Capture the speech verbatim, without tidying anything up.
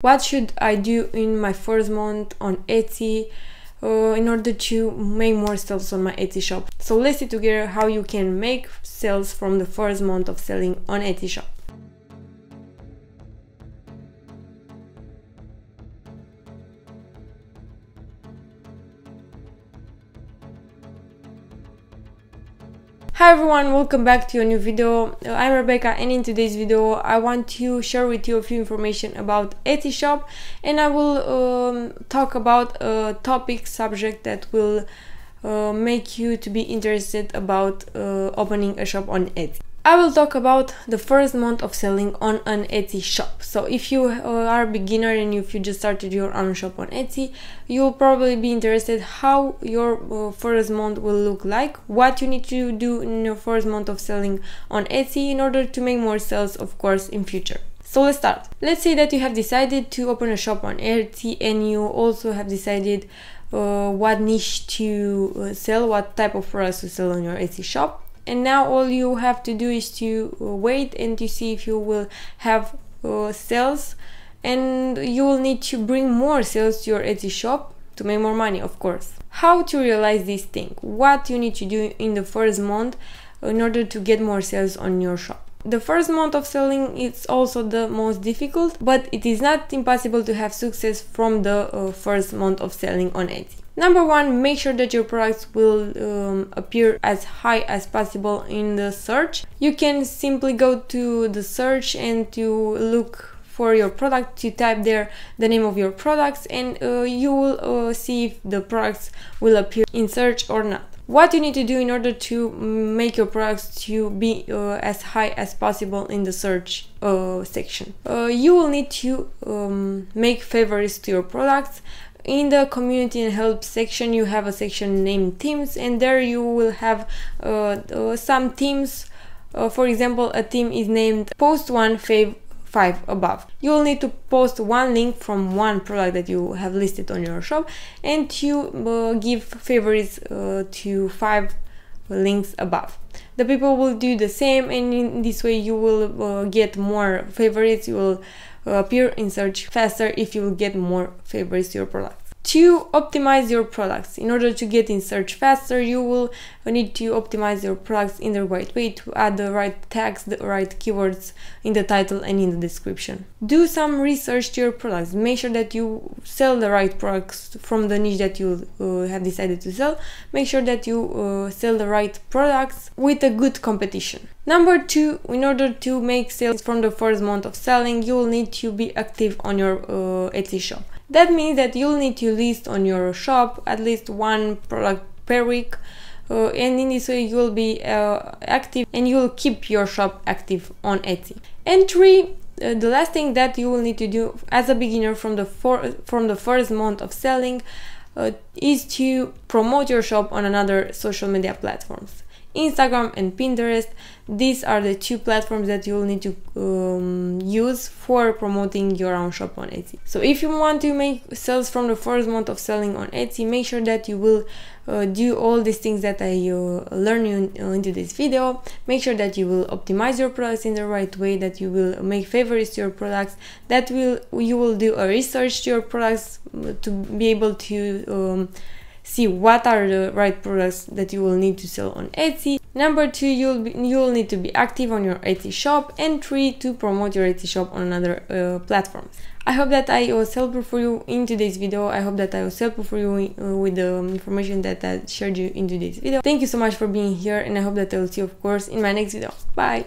What should I do in my first month on Etsy uh, in order to make more sales on my Etsy shop? So let's see together how you can make sales from the first month of selling on Etsy shop. Hi everyone, welcome back to a new video. I'm Rebecca and in today's video I want to share with you a few information about Etsy shop, and I will um, talk about a topic, subject that will uh, make you to be interested about uh, opening a shop on Etsy. I will talk about the first month of selling on an Etsy shop. So if you are a beginner and if you just started your own shop on Etsy, you'll probably be interested how your first month will look like, what you need to do in your first month of selling on Etsy in order to make more sales, of course, in future. So let's start. Let's say that you have decided to open a shop on Etsy and you also have decided uh, what niche to sell, what type of products to sell on your Etsy shop. And now all you have to do is to wait and to see if you will have uh, sales, and you will need to bring more sales to your Etsy shop to make more money, of course. How to realize this thing? What you need to do in the first month in order to get more sales on your shop? The first month of selling is also the most difficult, but it is not impossible to have success from the uh, first month of selling on Etsy. Number one, make sure that your products will um, appear as high as possible in the search. You can simply go to the search and to look for your product, you type there the name of your products, and uh, you will uh, see if the products will appear in search or not. What you need to do in order to make your products to be uh, as high as possible in the search uh, section. Uh, you will need to um, make favorites to your products. In the community and help section you have a section named themes, and there you will have uh, uh, some themes. Uh, for example, a theme is named post one fave five above. You'll need to post one link from one product that you have listed on your shop and to uh, give favorites uh, to five links above. The people will do the same, and in this way you will uh, get more favorites. You will uh, appear in search faster if you will get more favorites to your products. To optimize your products, in order to get in search faster, you will need to optimize your products in the right way, to add the right tags, the right keywords in the title and in the description. Do some research to your products. Make sure that you sell the right products from the niche that you uh, have decided to sell. Make sure that you uh, sell the right products with a good competition. Number two, in order to make sales from the first month of selling, you will need to be active on your uh, Etsy shop. That means that you'll need to list on your shop at least one product per week, uh, and in this way you'll be uh, active and you'll keep your shop active on Etsy. And three, uh, the last thing that you will need to do as a beginner from the, for from the first month of selling uh, is to promote your shop on another social media platforms. Instagram and Pinterest, these are the two platforms that you'll need to um, use for promoting your own shop on Etsy. So if you want to make sales from the first month of selling on Etsy, make sure that you will uh, do all these things that I uh, learned you in, uh, into this video. Make sure that you will optimize your products in the right way, that you will make favorites to your products, that will you will do a research to your products to be able to um, see what are the right products that you will need to sell on Etsy. Number two, you'll be, you'll need to be active on your Etsy shop, and three, to promote your Etsy shop on another uh, platform. I hope that I was helpful for you in today's video. I hope that I was helpful for you uh, with the information that I shared you in today's video. Thank you so much for being here, and I hope that I will see you, of course, in my next video. Bye.